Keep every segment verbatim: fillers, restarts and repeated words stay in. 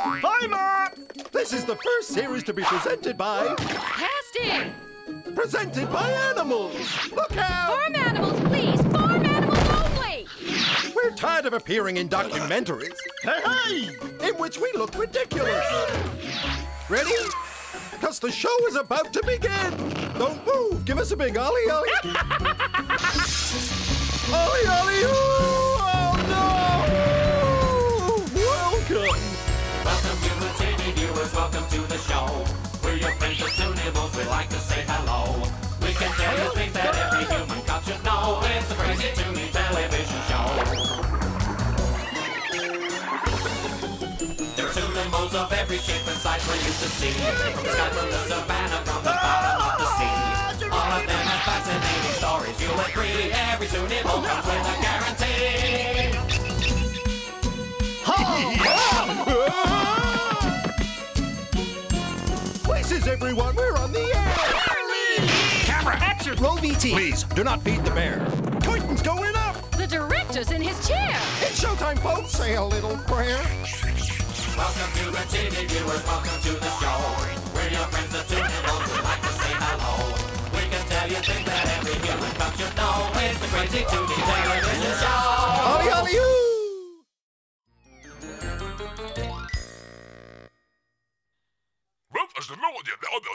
Hi, Ma! This is the first series to be presented by... Casting! Presented by animals! Look out! Farm animals, please! Farm animals only! We're tired of appearing in documentaries. Hey, hey! In which we look ridiculous. Ready? Because the show is about to begin. Don't move. Give us a big Ollie, Ollie. Ollie, Ollie, ooh! Oh, no! Welcome. Welcome to the T V viewers. Welcome to the show. We're your friends of Toonimals. We like to say hello. We can tell you things that every human cop should know. It's a crazy Toonie television show. There are Toonimals of every shape and size for you to see. From the sky, from the savannah, from the bottom of the sea. All of them have fascinating stories, you agree. Every Toonimal comes with a guarantee. Places, everyone, we're on the air! Charlie! Camera, that's your low V T. Please, do not feed the bear. Curtain's going up! The director's in his chair! It's showtime, folks! Say a little prayer. Welcome to the T V viewers, welcome to the show. We're your friends, the Toonimals, we like to say hello. We can tell you things that every human comes should know. It's the crazy Toonie television show! Ollie, Ollie, you! Oh, no, no, no, no, no,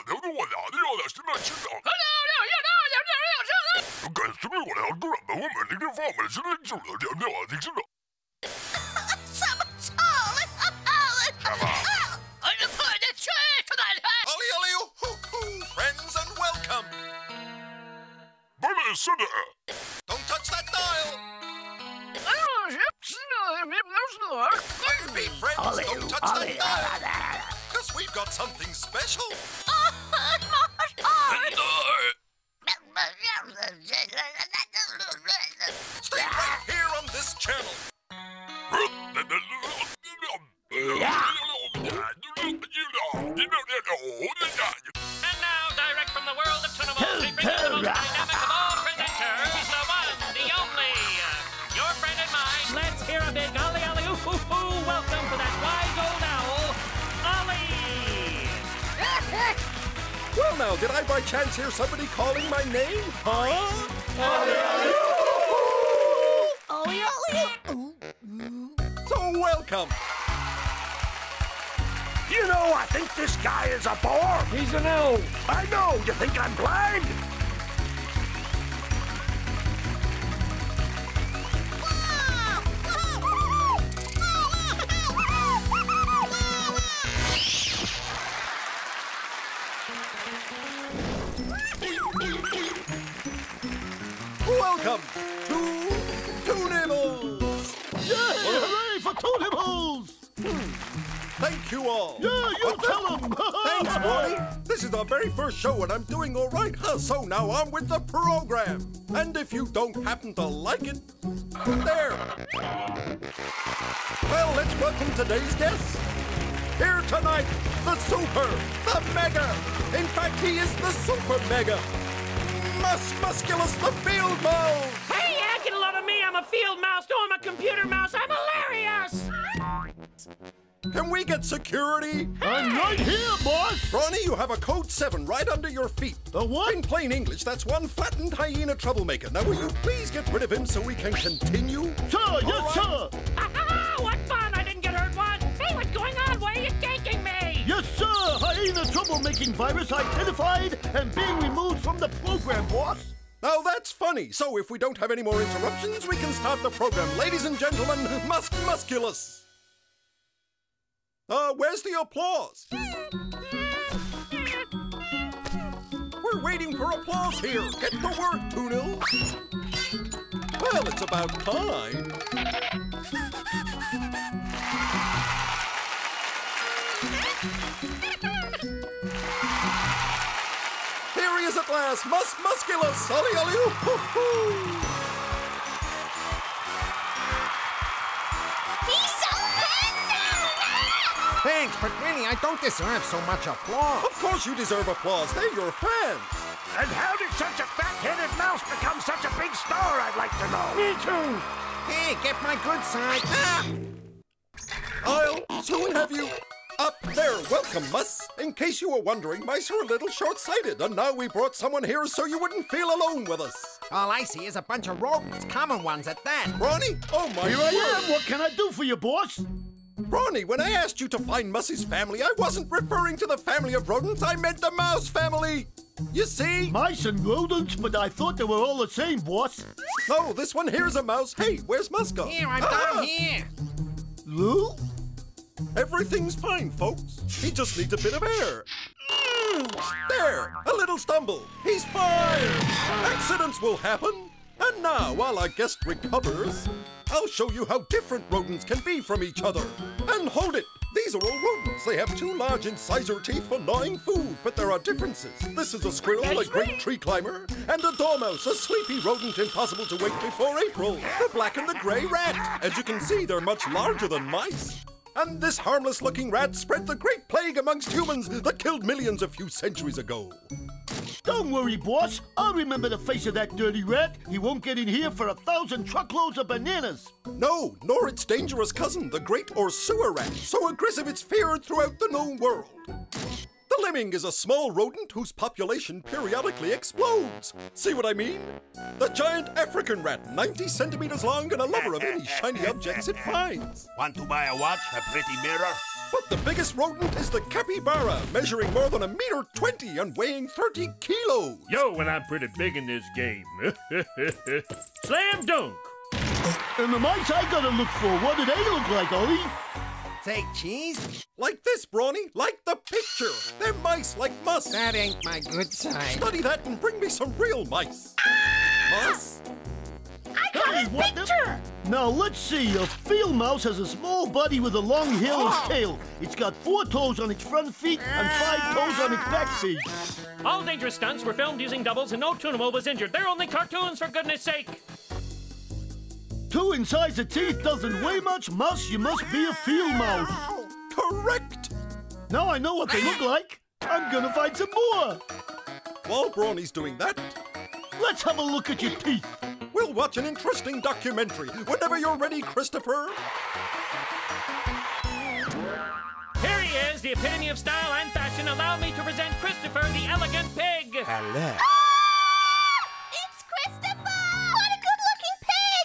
no, no, we've got something special. Oh, stay right here on this channel. And now, direct from the world of Toonimals, we bring you the most dynamic of all presenters, the one, the only, your friend and mine. Let's hear a big Ollie, Ollie, ooh, ooh, ooh. Welcome to that wise old owl, Ollie! Well now, did I by chance hear somebody calling my name? Huh? Ollie, Ollie! So welcome! You know, I think this guy is a bore! He's an elf! I know! You think I'm blind? Welcome to Toonimals! Yeah! Hooray for Toonimals! Hmm. Thank you all. Yeah, you tell them! Thanks, Ollie. This is our very first show and I'm doing all right. So now on with the program. And if you don't happen to like it, there. Well, let's welcome today's guest. Here tonight, the super, the mega. In fact, he is the super mega. Mus musculus, the field mouse! Hey, I get a lot of me. I'm a field mouse. No, I'm a computer mouse. I'm hilarious! Can we get security? Hey. I'm right here, boss! Ronnie, you have a code seven right under your feet. The what? In plain English, that's one flattened hyena troublemaker. Now, will you please get rid of him so we can continue? Sir, All yes, right. sir! Ah, what fun! I didn't get hurt once! Hey, what's going on? Why are you taking me? Yes, sir! Hyena troublemaking virus identified and being removed from the program, boss. Now that's funny. So if we don't have any more interruptions, we can start the program. Ladies and gentlemen, Mus musculus. Uh, where's the applause? We're waiting for applause here. Get to work, Toonil. Well, it's about time. At last, Mus musculus, Ollie, Ollie, ooh, hoo, hoo. He's so handsome! Thanks, but really, I don't deserve so much applause. Of course you deserve applause. They're your fans. And how did such a fat-headed mouse become such a big star, I'd like to know? Me too. Hey, get my good side. Ah! I'll soon have you... Up there, welcome, Mus. In case you were wondering, mice are a little short-sighted, and now we brought someone here so you wouldn't feel alone with us. All I see is a bunch of rodents, common ones at that. Brawny? Oh, my Here word. I am. What can I do for you, boss? Brawny, when I asked you to find Mussie's family, I wasn't referring to the family of rodents. I meant the mouse family. You see? Mice and rodents, but I thought they were all the same, boss. Oh, this one here's a mouse. Hey, where's Muska? Here, I'm ah! down here. Lou? Everything's fine, folks. He just needs a bit of air. There, a little stumble. He's fine. Accidents will happen. And now, while our guest recovers, I'll show you how different rodents can be from each other. And hold it. These are all rodents. They have two large incisor teeth for gnawing food, but there are differences. This is a squirrel, That's a great right. tree climber, and a dormouse, a sleepy rodent impossible to wake before April, the black and the gray rat. As you can see, they're much larger than mice. And this harmless-looking rat spread the great plague amongst humans that killed millions a few centuries ago. Don't worry, boss. I'll remember the face of that dirty rat. He won't get in here for a thousand truckloads of bananas. No, nor its dangerous cousin, the great Orsua rat, so aggressive it's feared throughout the known world. The lemming is a small rodent whose population periodically explodes. See what I mean? The giant African rat, ninety centimeters long and a lover of any shiny objects it finds. Want to buy a watch, a pretty mirror? But the biggest rodent is the capybara, measuring more than a meter twenty and weighing thirty kilos. Yo, and well, I'm pretty big in this game. Slam dunk! And the mice I gotta look for, what do they look like, Ollie? Say cheese? Like this, Brawny. Like the picture. They're mice like Mus. That ain't my good side. Study that and bring me some real mice. Ah! Mus? I got hey, his picture! The... Now, let's see. A field mouse has a small body with a long hairless oh. tail. It's got four toes on its front feet and five toes on its back feet. All dangerous stunts were filmed using doubles and no Toonimal was injured. They're only cartoons, for goodness sake. Two incisor teeth doesn't weigh much, Mus. You must be a field mouse. Correct. Now I know what they look like. I'm gonna find some more. While Brawny's doing that, let's have a look at your teeth. We'll watch an interesting documentary whenever you're ready, Christopher. Here he is, the epitome of style and fashion. Allow me to present Christopher, the elegant pig. Hello.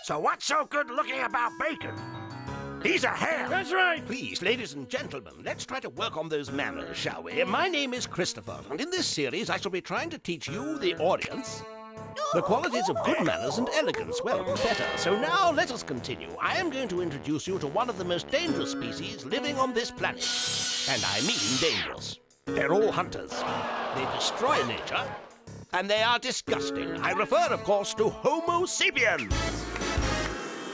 So what's so good-looking about bacon? He's a ham. That's right. Please, ladies and gentlemen, let's try to work on those manners, shall we? My name is Christopher, and in this series I shall be trying to teach you, the audience, the qualities of good manners and elegance. Well, better. So now let us continue. I am going to introduce you to one of the most dangerous species living on this planet. And I mean dangerous. They're all hunters. They destroy nature, and they are disgusting. I refer, of course, to Homo sapiens.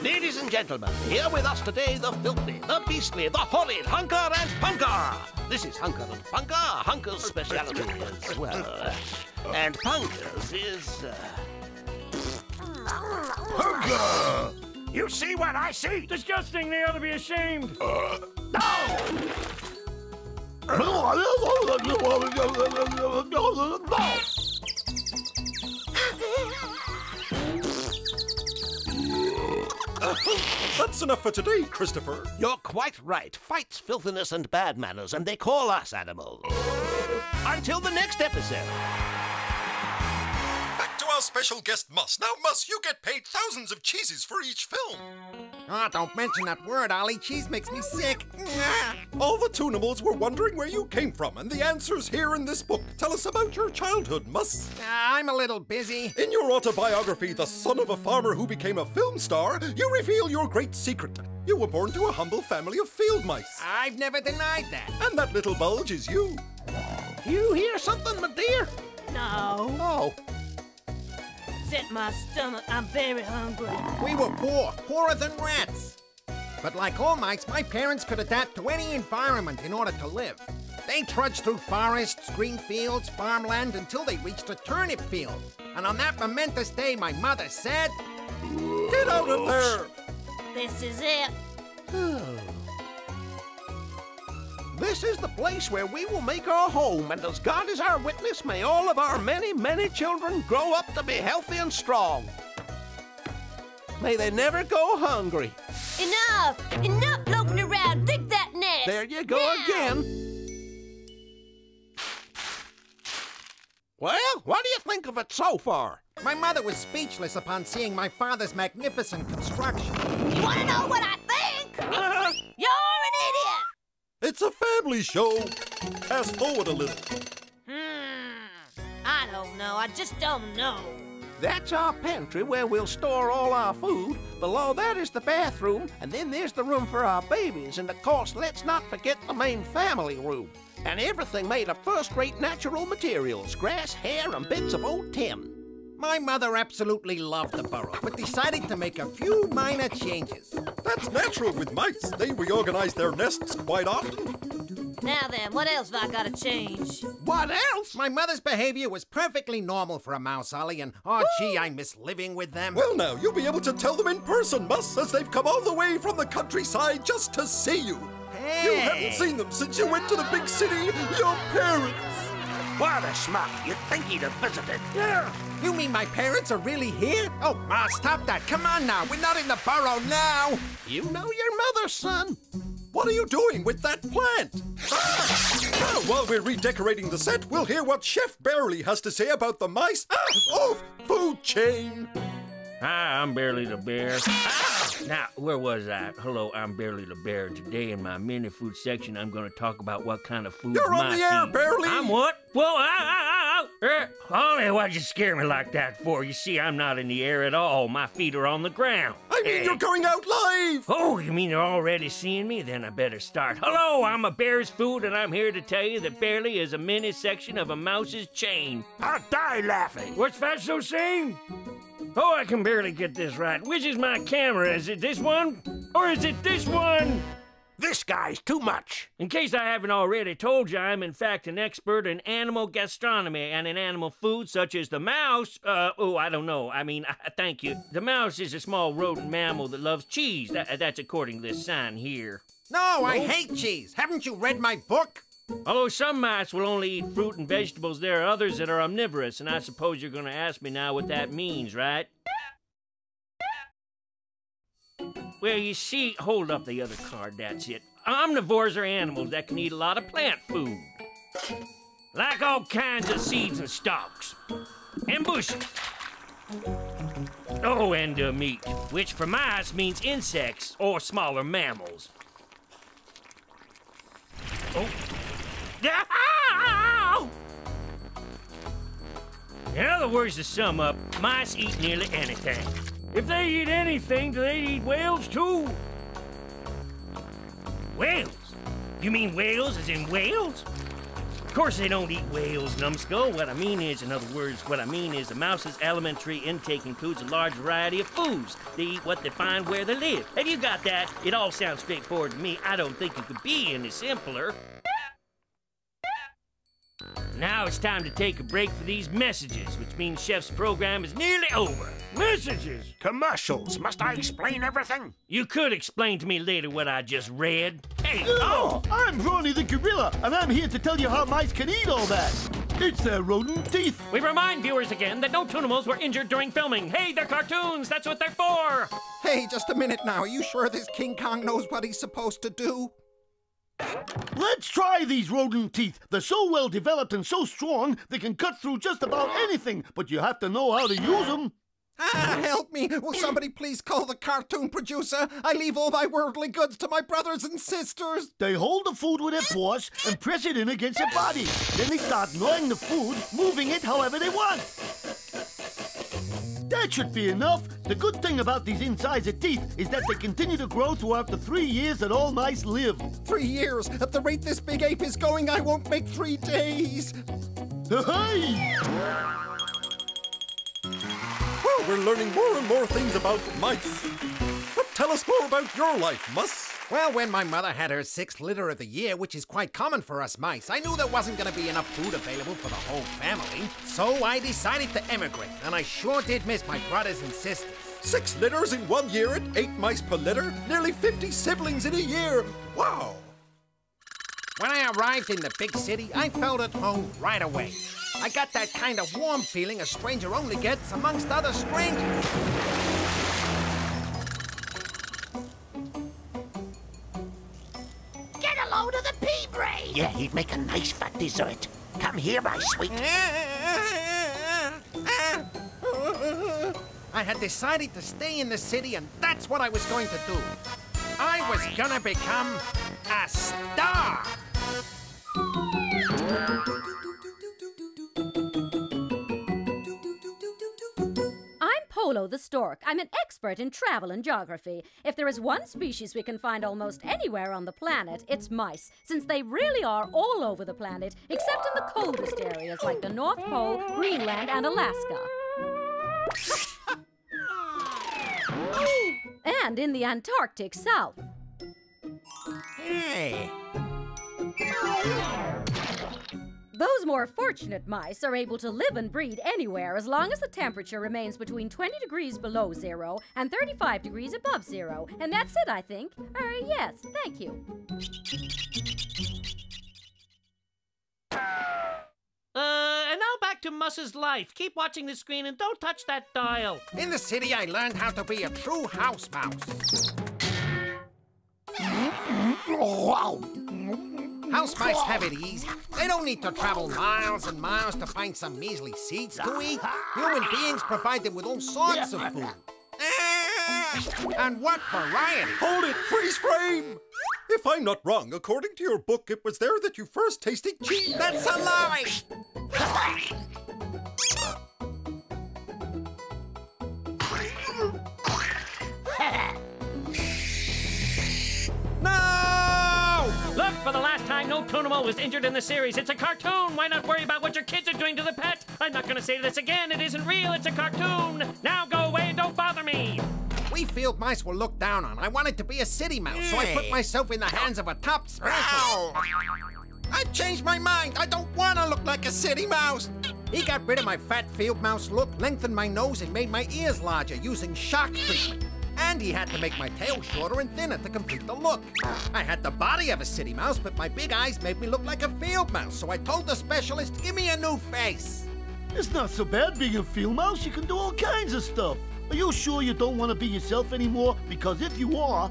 Ladies and gentlemen, here with us today, the filthy, the beastly, the horrid Hunker and Punker. This is Hunker and Punker. Hunker's speciality is, well, and Punker's is... Uh... Hunker! You see what I see? Disgusting, they ought to be ashamed. Uh... No! No! That's enough for today, Christopher. You're quite right. Fights, filthiness, and bad manners, and they call us animals. Until the next episode. Back to our special guest, Mus. Now, Mus, you get paid thousands of cheeses for each film. Ah, oh, don't mention that word, Ollie. Cheese makes me sick. All the Toonimals were wondering where you came from, and the answer's here in this book. Tell us about your childhood, Mus. Uh, I'm a little busy. In your autobiography, The Son of a Farmer Who Became a Film Star, you reveal your great secret. You were born to a humble family of field mice. I've never denied that. And that little bulge is you. You hear something, my dear? No. Oh. Set my stomach. I'm very hungry. We were poor, poorer than rats. But like all mice, my parents could adapt to any environment in order to live. They trudged through forests, green fields, farmland until they reached a turnip field. And on that momentous day, my mother said, "Get out of there! This is it." This is the place where we will make our home, and as God is our witness, may all of our many, many children grow up to be healthy and strong. May they never go hungry. Enough! Enough loping around! Dig that net! this! There you go now. Again! Well, what do you think of it so far? My mother was speechless upon seeing my father's magnificent construction. You wanna know what I think? Uh-huh. You're an idiot! It's a family show. Fast forward a little. Hmm, I don't know. I just don't know. That's our pantry where we'll store all our food. Below that is the bathroom, and then there's the room for our babies. And of course, let's not forget the main family room. And everything made of first-rate natural materials, grass, hair, and bits of old tin. My mother absolutely loved the burrow, but decided to make a few minor changes. That's natural with mites. They reorganize their nests quite often. Now then, what else have I got to change? What else? My mother's behavior was perfectly normal for a mouse, Ollie, and oh, Woo! Gee, I miss living with them. Well, now, you'll be able to tell them in person, Mus, as they've come all the way from the countryside just to see you. Hey. You haven't seen them since you went to the big city, your parents. What a schmuck. You'd think he'd have visited. Yeah. You mean my parents are really here? Oh, Ma, stop that. Come on now. We're not in the burrow now. You know your mother, son. What are you doing with that plant? Ah! Now, while we're redecorating the set, we'll hear what Chef Barely has to say about the mice. Ah! Oh, food chain. Hi, I'm Barely the Bear. Ah! Now, where was I? Hello, I'm Barely the Bear. Today in my mini food section, I'm going to talk about what kind of food You're mice on the air, eat. Barely! I'm what? Whoa, ow, ow, ow! Ollie, why'd you scare me like that for? You see, I'm not in the air at all. My feet are on the ground. I mean, eh. You're going out live! Oh, you mean you're already seeing me? Then I better start. Hello, I'm a bear's food, and I'm here to tell you that Barely is a mini section of a mouse's chain. I'll die laughing. What's Fatso saying? Oh, I can barely get this right. Which is my camera? Is it this one? Or is it this one? This guy's too much. In case I haven't already told you, I'm in fact an expert in animal gastronomy and in animal food such as the mouse. Uh, oh, I don't know. I mean, I, thank you. The mouse is a small rodent mammal that loves cheese. That, that's according to this sign here. No, I oh. hate cheese. Haven't you read my book? Although some mice will only eat fruit and vegetables, there are others that are omnivorous, and I suppose you're going to ask me now what that means, right? Well, you see, hold up the other card, that's it. Omnivores are animals that can eat a lot of plant food. Like all kinds of seeds and stalks. And bushes. Oh, and uh, meat, which for mice means insects or smaller mammals. Oh. In other words, to sum up, mice eat nearly anything. If they eat anything, do they eat whales too? Whales? You mean whales as in whales? Of course they don't eat whales, numbskull. What I mean is, in other words, what I mean is the mouse's alimentary intake includes a large variety of foods. They eat what they find where they live. Have you got that? It all sounds straightforward to me. I don't think it could be any simpler. Now it's time to take a break for these messages, which means Chef's program is nearly over. Messages? Commercials. Must I explain everything? You could explain to me later what I just read. Hey, oh! I'm Ronnie the Gorilla, and I'm here to tell you how mice can eat all that. It's their rodent teeth. We remind viewers again that no Toonimals were injured during filming. Hey, they're cartoons. That's what they're for. Hey, just a minute now. Are you sure this King Kong knows what he's supposed to do? Let's try these rodent teeth. They're so well developed and so strong, they can cut through just about anything, but you have to know how to use them. Ah, help me. Will somebody please call the cartoon producer? I leave all my worldly goods to my brothers and sisters. They hold the food with their paws and press it in against their body. Then they start gnawing the food, moving it however they want. That should be enough. The good thing about these incisor teeth is that they continue to grow throughout the three years that all mice live. Three years? At the rate this big ape is going, I won't make three days. Hey! Well, we're learning more and more things about mice. But tell us more about your life, Mus. Well, when my mother had her sixth litter of the year, which is quite common for us mice, I knew there wasn't going to be enough food available for the whole family. So I decided to emigrate, and I sure did miss my brothers and sisters. Six litters in one year at eight mice per litter? Nearly fifty siblings in a year! Wow! When I arrived in the big city, I felt at home right away. I got that kind of warm feeling a stranger only gets amongst other strangers. go to the pea brain. Yeah, he'd make a nice fat dessert. Come here, my sweet. I had decided to stay in the city, and that's what I was going to do. I was gonna become a star. I'm Polo the stork. I'm an expert in travel and geography. If there is one species we can find almost anywhere on the planet, it's mice, since they really are all over the planet, except in the coldest areas like the North Pole, Greenland, and Alaska. And in the Antarctic South. Hey! Those more fortunate mice are able to live and breed anywhere as long as the temperature remains between twenty degrees below zero and thirty-five degrees above zero. And that's it, I think. Er, yes, thank you. Uh, and now back to Mus's life. Keep watching the screen and don't touch that dial. In the city, I learned how to be a true house mouse. House mice have it easy. They don't need to travel miles and miles to find some measly seeds to eat. Human beings provide them with all sorts of food. And what variety! Hold it! Freeze frame! If I'm not wrong, according to your book, it was there that you first tasted cheese. That's a lie! No! Look, for the last time, no Toonimal was injured in the series. It's a cartoon. Why not worry about what your kids are doing to the pet? I'm not going to say this again. It isn't real. It's a cartoon. Now go away and don't bother me. We field mice were looked down on. I wanted to be a city mouse, hey. So I put myself in the hands of a top special. I've changed my mind. I don't want to look like a city mouse. He got rid of my fat field mouse look, lengthened my nose, and made my ears larger using shock treatment. And he had to make my tail shorter and thinner to complete the look. I had the body of a city mouse, but my big eyes made me look like a field mouse, so I told the specialist, give me a new face. It's not so bad being a field mouse. You can do all kinds of stuff. Are you sure you don't want to be yourself anymore? Because if you are...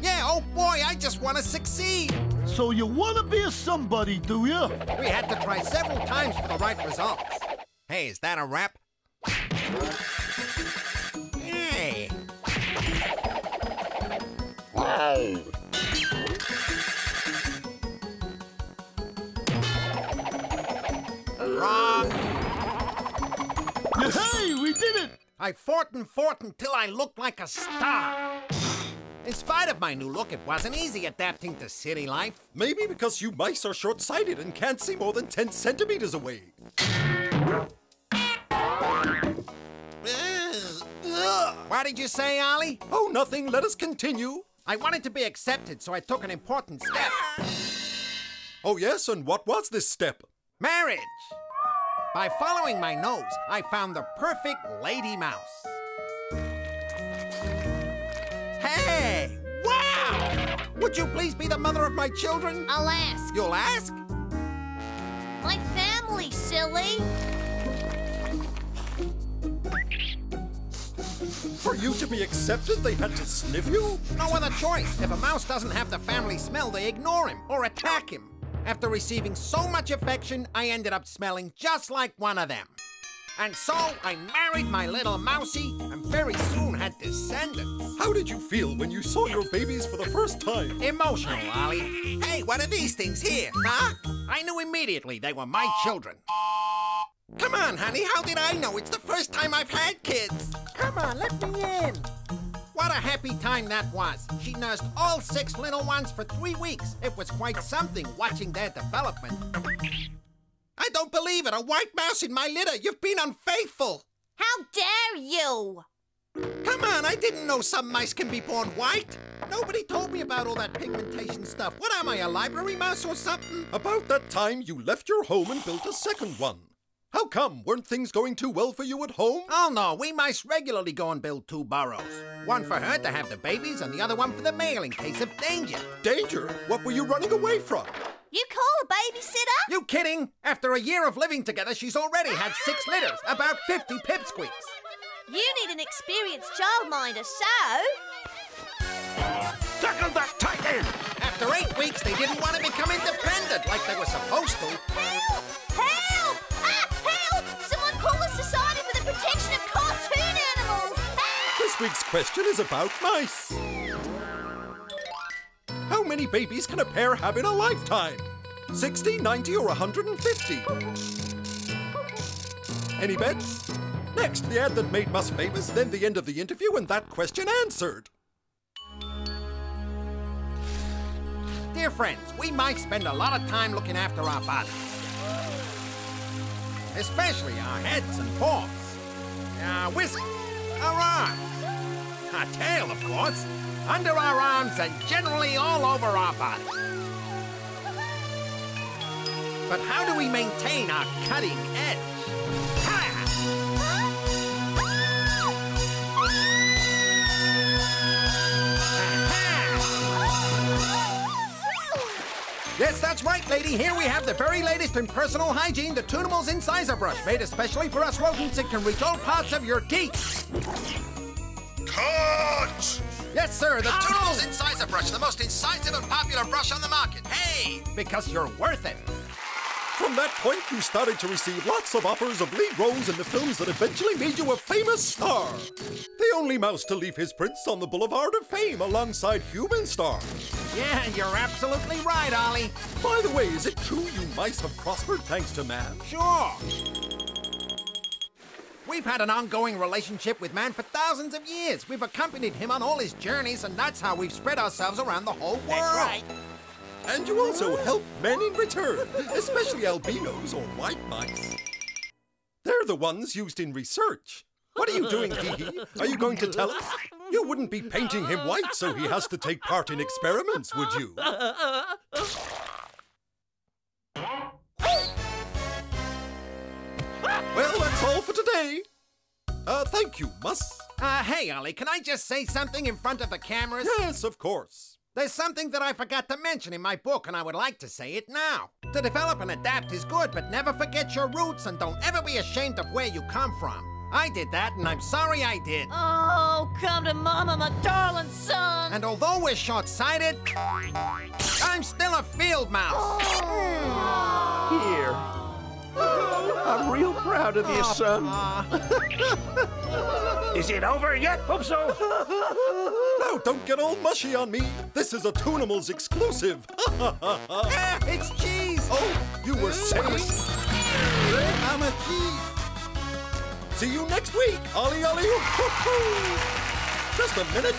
Yeah, oh boy, I just want to succeed! So you want to be a somebody, do you? We had to try several times for the right results. Hey, is that a wrap? Hey! Wow! Wrong! Hey, we did it! I fought and fought until I looked like a star. In spite of my new look, it wasn't easy adapting to city life. Maybe because you mice are short-sighted and can't see more than ten centimeters away. What did you say, Ollie? Oh, nothing. Let us continue. I wanted to be accepted, so I took an important step. Oh, yes? And what was this step? Marriage. By following my nose, I found the perfect lady mouse. Hey! Wow! Would you please be the mother of my children? I'll ask. You'll ask? My family, silly. For you to be accepted, they had to sniff you? No other choice. If a mouse doesn't have the family smell, they ignore him or attack him. After receiving so much affection, I ended up smelling just like one of them. And so I married my little mousie and very soon had descendants. How did you feel when you saw your babies for the first time? Emotional, Ollie. Hey, what are these things here, huh? I knew immediately they were my children. Come on, honey, how did I know? It's the first time I've had kids. Come on, let me in. What a happy time that was. She nursed all six little ones for three weeks. It was quite something watching their development. I don't believe it, a white mouse in my litter. You've been unfaithful. How dare you? Come on, I didn't know some mice can be born white. Nobody told me about all that pigmentation stuff. What am I, a library mouse or something? About that time, you left your home and built a second one. How come? Weren't things going too well for you at home? Oh, no. We mice regularly go and build two burrows. One for her to have the babies and the other one for the male in case of danger. Danger? What were you running away from? You call a babysitter? You kidding? After a year of living together, she's already had six litters, about fifty pipsqueaks. You need an experienced childminder, so... Tackle that tight end! After eight weeks, they didn't want to become independent like they were supposed to. Help! Help! Ah, help! Someone call the Society for the Protection of Cartoon Animals! Ah! This week's question is about mice. How many babies can a pair have in a lifetime? sixty, ninety, or one hundred fifty? Any bets? Next, the ad that made Mus famous, then the end of the interview, and that question answered. Dear friends, we mice spend a lot of time looking after our bodies. Especially our heads and paws, our whiskers, our arms, our tail, of course, under our arms and generally all over our body. But how do we maintain our cutting edge? Yes, that's right, lady. Here we have the very latest in personal hygiene, the Toonimals Incisor Brush, made especially for us rodents. It can reach all parts of your teeth. Cut! Yes, sir, the Toonimals Incisor Brush, the most incisive and popular brush on the market. Hey, because you're worth it. From that point, you started to receive lots of offers of lead roles in the films that eventually made you a famous star. The only mouse to leave his prints on the Boulevard of Fame alongside human stars. Yeah, you're absolutely right, Ollie. By the way, is it true you mice have prospered thanks to man? Sure. We've had an ongoing relationship with man for thousands of years. We've accompanied him on all his journeys, and that's how we've spread ourselves around the whole world. That's right. And you also help men in return, especially albinos or white mice. They're the ones used in research. What are you doing, Hee-Hee? Are you going to tell us? You wouldn't be painting him white so he has to take part in experiments, would you? Well, that's all for today. Uh, thank you, Mus. Uh, hey, Ollie, can I just say something in front of the cameras? Yes, of course. There's something that I forgot to mention in my book, and I would like to say it now. To develop and adapt is good, but never forget your roots, and don't ever be ashamed of where you come from. I did that, and I'm sorry I did. Oh, come to Mama, my darling son. And although we're short-sighted, I'm still a field mouse. Oh. Here. I'm real proud of you, oh, son. Uh. Is it over yet? Hope so. No, don't get all mushy on me. This is a Toonimals exclusive. Ah, it's cheese. Oh, you were saying? I'm a cheese. See you next week. Ollie, Ollie. Just a minute.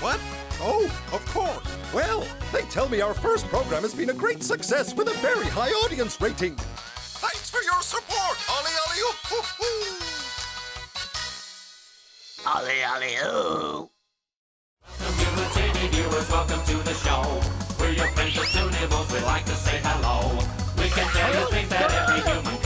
What? Oh, of course. Well, they tell me our first program has been a great success with a very high audience rating. Thanks for your support, Ollie, Ollie. Ollie, Ollie, oh. Viewers, welcome to the show. We're your friends of Toonimals. We like to say hello. We can tell you things that every human